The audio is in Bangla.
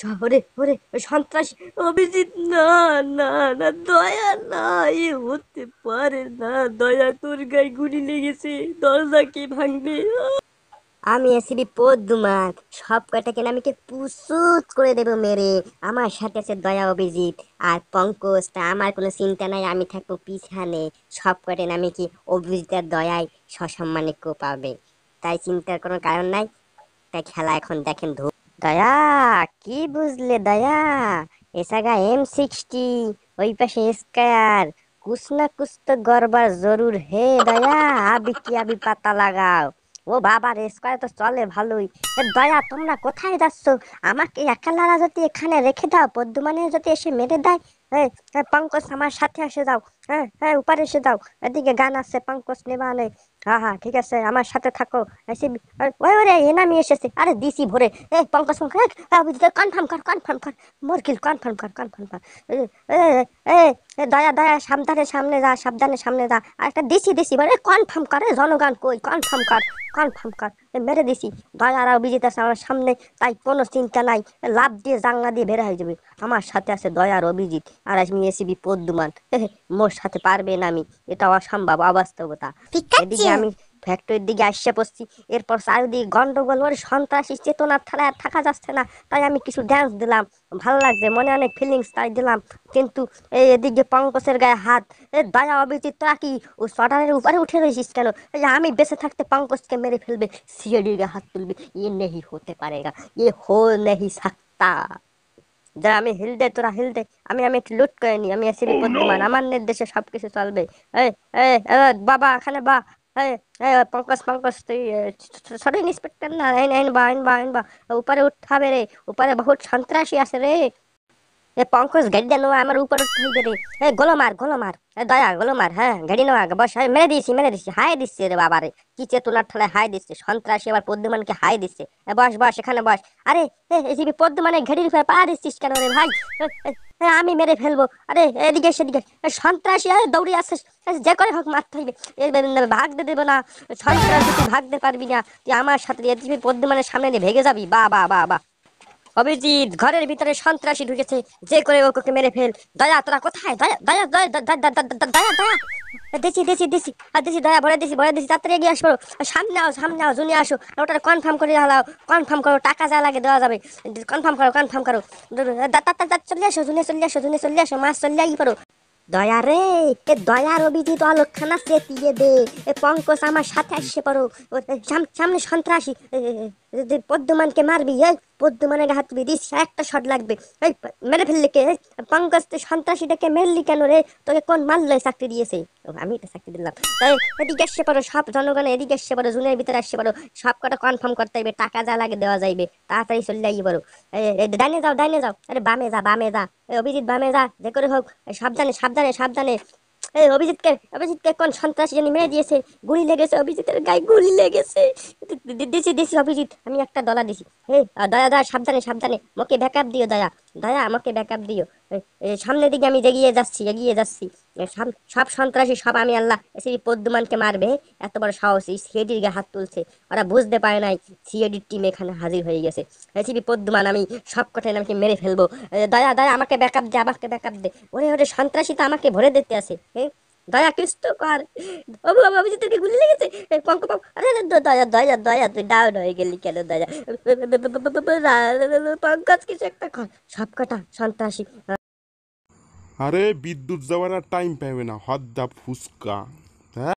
শহরে ওরে সন্ত্রাস অভিজিৎ না না না দয়া না এ হতে পারে না দয়া তোর গায়ে গুলি লেগেছে দরজা কি ভাঙবে আমি এসিবি পদ্মমাক সব কটাকে নামিকে পুসুত করে দেব মেরে আমার সাথে আছে দয়া অভিজিৎ আর পঙ্কজটা আমার কোনো চিন্তা নাই আমি থাকবো পিছানে সব কটে নামে কি অভিজিৎ আর দয়ায় সসম্মানে কোপাবে তাই চিন্তার কোনো কারণ নাই তাই খেলা এখন দেখেন ধু দয়া কি বুঝলে দয়া এসাগা M60 ওই পাশে স্কয়ার कुछ ना कुछ तो गड़बड़ जरूर है दया अभी की अभी पता लगाओ वो बाबा रे स्क्वायर तो चले ভালোই দয়া তোমরা কোথায় যাচ্ছ আমাকে একালারা যদি এখানে রেখে দাও পদ্মমানে যদি এসে মেরে দেয় পঙ্কজ আমার সাথে এসে দাও হ্যাঁ হ্যাঁ উপরে এসে দাও এদিকে গান আছে পঙ্কজ নেবানে হ্যাঁ হ্যাঁ ঠিক আছে আমার সাথে থাকো এসে ওই ওরে এনামি এসেছে আরে দিছি ভরে এই পঙ্কজ কনফার্ম কর মরকিল কনফার্ম কর এ দয়া সামনে যা আর একটা দিছি মানে কনফার্ম করে জনগণ কই কনফার্ম কর মেরে দিছি দয়া আর অভিজিৎ আছে আমার সামনে তাই কোনো চিন্তা নাই লাভ দিয়ে জাঙ্গা দিয়ে বের হয়ে যাবে আমার সাথে আছে দয়া আর অভিজিৎ আর আমি এসিবি পদ্মমান মোর সাথে পারবে না আমি এটা অসম্ভব অবাস্তবতা এদিকে আমি ফ্যাক্টরির দিকে আসছে পড়ছি এরপর চারিদিকে গন্ডগোল ওর সন্ত্রাসী চেতনার থালায় আর থাকা যাচ্ছে না তাই আমি কিছু ড্যান্স দিলাম ভালো লাগছে মনে অনেক ফিলিংস তাই দিলাম কিন্তু এই এদিকে পঙ্কজের গায়ে হাত এ দয়া অভিজিৎ তোরা কি ও সটারের উপরে উঠে রয়েছিস কেন এই আমি বেঁচে থাকতে পঙ্কজকে মেরে ফেলবে সিআইডির গায়ে হাত তুলবে ইয়ে নেই হতে পারেগা ইয়ে হো নেই সাকতা जरा हमें हिल दे लुट कर नहीं हमें ऐसे भी पद्ममान हमारे निर्देश सब किसी चल बे बाबा खाने बा पंकज सर इंस्पेक्टर ना इन बा ऊपर उठा रे ऊपर बहुत सन्त्रासी आसे रे ए पंकज गाड़ी देनो हमारे ऊपर उठा रे ए गोलो मार ए दया गोलो मार हां गाड़ी नो आगे बस मेरे दिसी हाय दिससे रे बाबा रे किचे तोला ठाले हाय दिससे সন্ত্রাসী আবার পদ্মমান के हाय दिससे ए बस এখানে बस अरे एसीबी পদ্মমানে গাড়ির উপরে পা দিছিস কেন রে ভাই আমি মেরে ফেলবো আরে এদিকে সেদিকে সন্ত্রাসী আরে দৌড়ে আসছিস যে করে হোক মারতে হইবে ভাগ দে দেব না সন্ত্রাসী তুই ভাগ দে পারবি না তুই আমার সাথে এদিকে পদ্মমানের সামনে নিয়ে ভেগে যাবি বাবা অভিজিৎ ঘরের ভিতরে সন্ত্রাসী ঢুকেছে যে করে ওকে মেরে ফেল দয়া তোরা কোথায় দয়া দেশি দয়া বড় দেশি তাড়াতাড়ি এগিয়ে আসো সামনে আও জুনি আসো ওটা কনফার্ম করে দাও কনফার্ম করো টাকা যা লাগে দেওয়া যাবে কনফার্ম করো দাদা চলে আসো মাছ চলে আই পারো দয়া রে এ দয়ার অভিজিৎ অলক্ষণা চেতিয়ে দে এ পঙ্কজ আমার সাথে আসছে পারো সামনে সন্ত্রাসী পদ্মমানকে মারবি এই পদ্মমানের হাত দিবি দিস একটা শট লাগবে এই মেরে ফেললি কে পঙ্কজ তুই সন্ত্রাসীটাকে মেরলি কেন রে তোকে কোন মারল চাকরি দিয়েছে আমি এটা চাকরি দিলাম এদিকে আসছে পারো সব জনগণ এদিকে আসছে পারো জুনের ভিতরে আসছে পারো সব কটা কনফার্ম করতে হবে টাকা যা লাগে দেওয়া যাইবে তাড়াতাড়ি চলে আই পারো ডাইনে যাও আরে বামে যা অভিজিৎ বামে যা যে করে হোক সাবধানে এই অভিজিৎকে কোন সন্ত্রাসী জানি মেরে দিয়েছে গুলি লেগেছে অভিজিতের গায়ে গুলি লেগেছে দিছি অভিজিৎ আমি একটা ডলা দিছি এই দয়া সাবধানে মোকে ব্যাকআপ দিও দয়া আমাকে ব্যাকআপ দিও সামনের দিকে আমি এগিয়ে যাচ্ছি সব সন্ত্রাসী সব আমি আল্লাহ সেই পদ্মমানকে মারবে এত বড় সাহস সিআইডির গায়ে হাত তুলছে ওরা বুঝতে পারে নাই সিআইডির টিম এখানে হাজির হয়ে গেছে সেই পদ্মমান আমি সব কটাই নামকে মেরে ফেলবো দয়া আমাকে ব্যাকআপ দে ওরে সন্ত্রাসী তো আমাকে ভরে দিতে আসে দয়া কিস্ত কর অভিজিৎ তোকে গুলি লেগেছে আরে দয়া তুই ডাউন হয়ে গেলি কেন দয়া পঙ্কজ কিছু একটা কর সব কটা সন্ত্রাসী अरे विद्युत जवाना टाइम पे ना हद्दा फुसका।